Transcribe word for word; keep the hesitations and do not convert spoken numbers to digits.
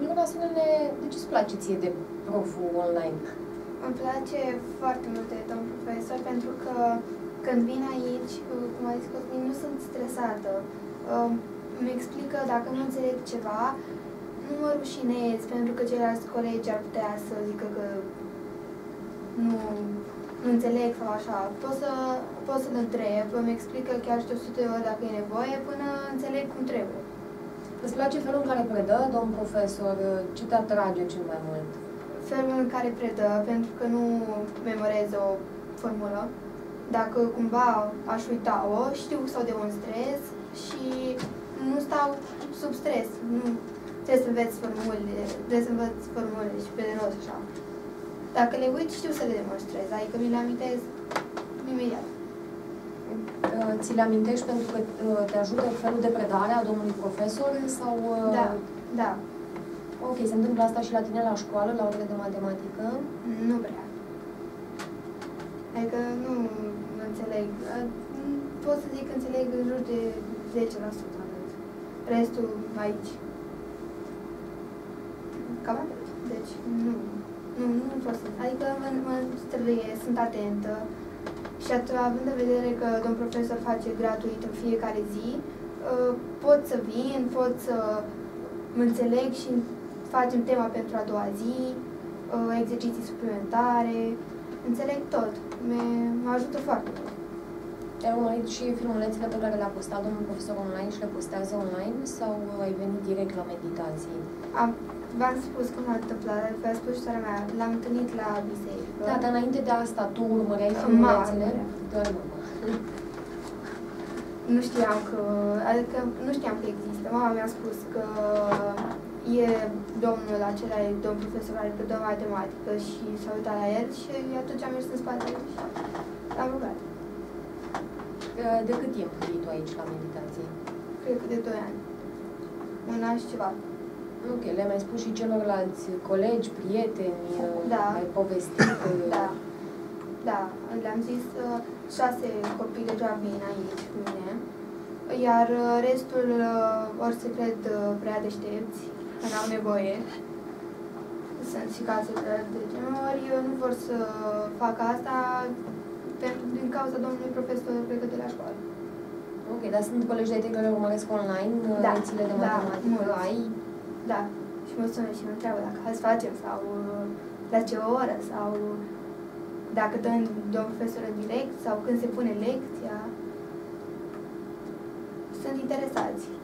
Milona, spune-ne de ce îți place ție de proful online? Îmi place foarte mult de domn profesor, pentru că când vin aici, cum a zis Cosmin, nu sunt stresată. Îmi explică dacă nu înțeleg ceva, nu mă rușinez, pentru că ceilalți colegi ar putea să zică că nu, nu înțeleg sau așa. Pot să, pot să-l întreb, îmi explică chiar de o sută de ori dacă e nevoie, până înțeleg cum trebuie. Îți place felul în care predă, domn profesor? Ce te atrage cel mai mult? Felul în care predă, pentru că nu memorez o formulă. Dacă cumva aș uita-o, știu să o demonstrez și nu stau sub stres. Nu. Trebuie să înveți formulele, trebuie să înveți formulele și pe de rost, așa. Dacă le uit, știu să le demonstrez, adică mi le amintez imediat. Ți le amintești pentru că te ajută felul de predare a domnului profesor? Sau... Da, da. Ok, se întâmplă asta și la tine la școală, la orele de matematică? Nu prea. Adică nu înțeleg. Pot să zic că înțeleg în jur de zece la sută. Restul aici. Cam atât. Deci nu. Nu, nu pot să. Adică mă, mă străluiesc, sunt atentă. Și atunci, având în vedere că domn profesor face gratuit în fiecare zi, pot să vin, pot să mă înțeleg și facem tema pentru a doua zi, exerciții suplimentare, înțeleg tot. Mă ajută foarte mult. Ai urmărit și filmulețele pe care le-a postat domnul profesor online și le postează online sau ai venit direct la meditații? Am... V-am spus cum a întâmplat, v-a spus și soarea mea, l-am întâlnit la biserică. Da, dar înainte de asta, tu urmăreai filmulețele? Doar urmă. Nu știam că, adică nu știam că există. Mama mi-a spus că e domnul acela, e domn profesor care predă matematică și s-a uitat la el și atunci am mers în spatele și l-am rugat. De cât timp vii tu aici la meditație? Cred că de doi ani. Un an și ceva. Ok, le-ai mai spus și celorlalți colegi, prieteni, da. Ai povestit? Da, da. Le-am zis șase copii deja vin aici cu mine, iar restul ori se cred prea deștepți, că n-au nevoie, sunt și case de genul, ori nu vor să facă asta din cauza domnului profesor, cred că de la școală. Ok, dar sunt colegi de tine care urmăresc online da. Rețile de matematică? Da, ai? Da, și mă sună și mă întreabă dacă azi facem sau la ce oră sau dacă dăm domn profesor în direct sau când se pune lecția. Sunt interesați.